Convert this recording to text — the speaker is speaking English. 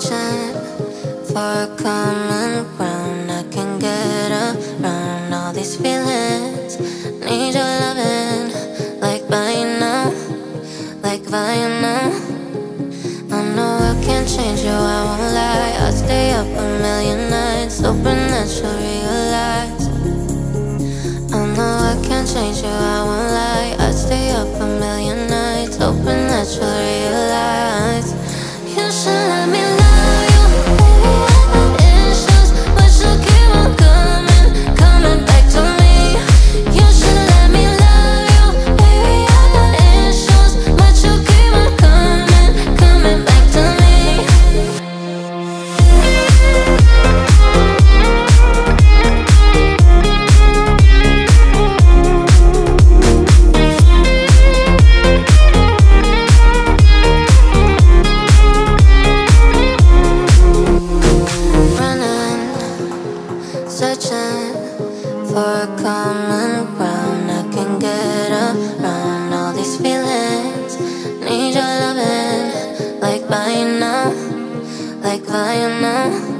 searching for a common ground. I can get around all these feelings. Need your loving, like buying now, like buying now. I know I can't change you, I won't lie. I'll stay up a million nights, hoping that you'll realize. I know I can't change you, I won't lie. I'll stay up a million nights, hoping that you'll realize. You should let me love you. My issues, but you keep on coming, coming back to me. You should let me love you. Baby, I got issues, but you keep on coming, coming back to me. Searching for a common ground. I can get around all these feelings. Need your loving, like buying now, like buying now.